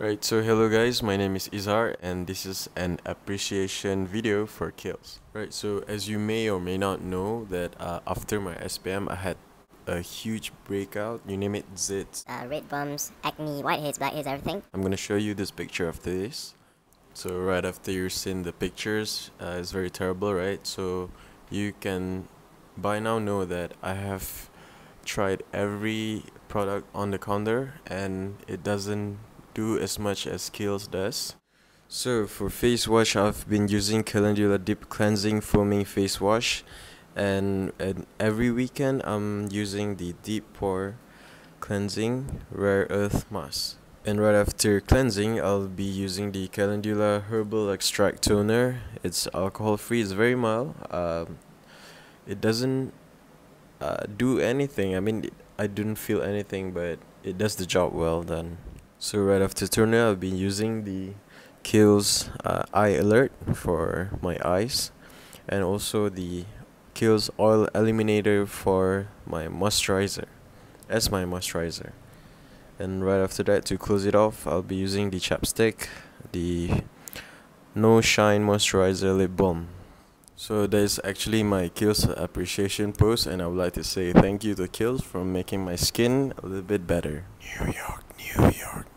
Alright, so hello guys, my name is Izar and this is an appreciation video for Kiehl's. Right, so as you may or may not know that after my SPM I had a huge breakout, you name it, zits. Red bumps, acne, whiteheads, blackheads, everything. I'm gonna show you this picture after this. So right after you've seen the pictures, it's very terrible, right? So you can by now know that I have tried every product on the counter and it doesn't do as much as Kiehl's does. So for face wash, I've been using Calendula Deep Cleansing Foaming Face Wash, and every weekend I'm using the Deep Pore Cleansing Rare Earth Mask. And right after cleansing, I'll be using the Calendula Herbal Extract Toner. It's alcohol free, it's very mild. It doesn't do anything. I mean, I didn't feel anything, but it does the job well done. So right after toner, I've been using the Kiehl's Eye Alert for my eyes, and also the Kiehl's Oil Eliminator for my moisturizer, as my moisturizer. And right after that, to close it off, I'll be using the chapstick, the No Shine Moisturizer Lip Balm. So that is actually my Kiehl's appreciation post, and I would like to say thank you to Kiehl's for making my skin a little bit better. New York, New York.